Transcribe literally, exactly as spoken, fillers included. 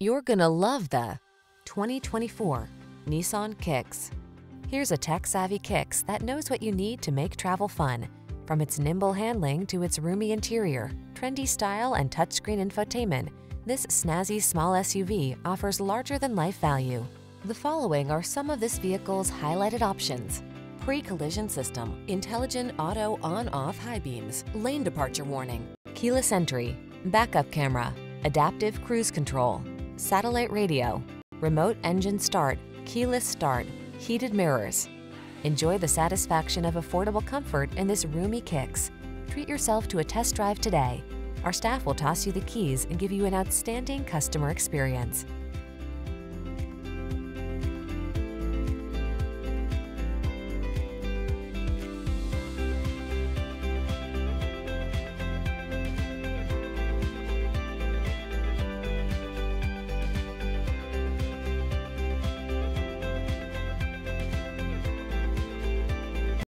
You're gonna love the twenty twenty-four Nissan Kicks. Here's a tech-savvy Kicks that knows what you need to make travel fun. From its nimble handling to its roomy interior, trendy style, and touchscreen infotainment, this snazzy small S U V offers larger-than-life value. The following are some of this vehicle's highlighted options: pre-collision system, intelligent auto on-off high beams, lane departure warning, keyless entry, backup camera, adaptive cruise control, satellite radio, remote engine start, keyless start, heated mirrors. Enjoy the satisfaction of affordable comfort in this roomy Kicks. Treat yourself to a test drive today. Our staff will toss you the keys and give you an outstanding customer experience.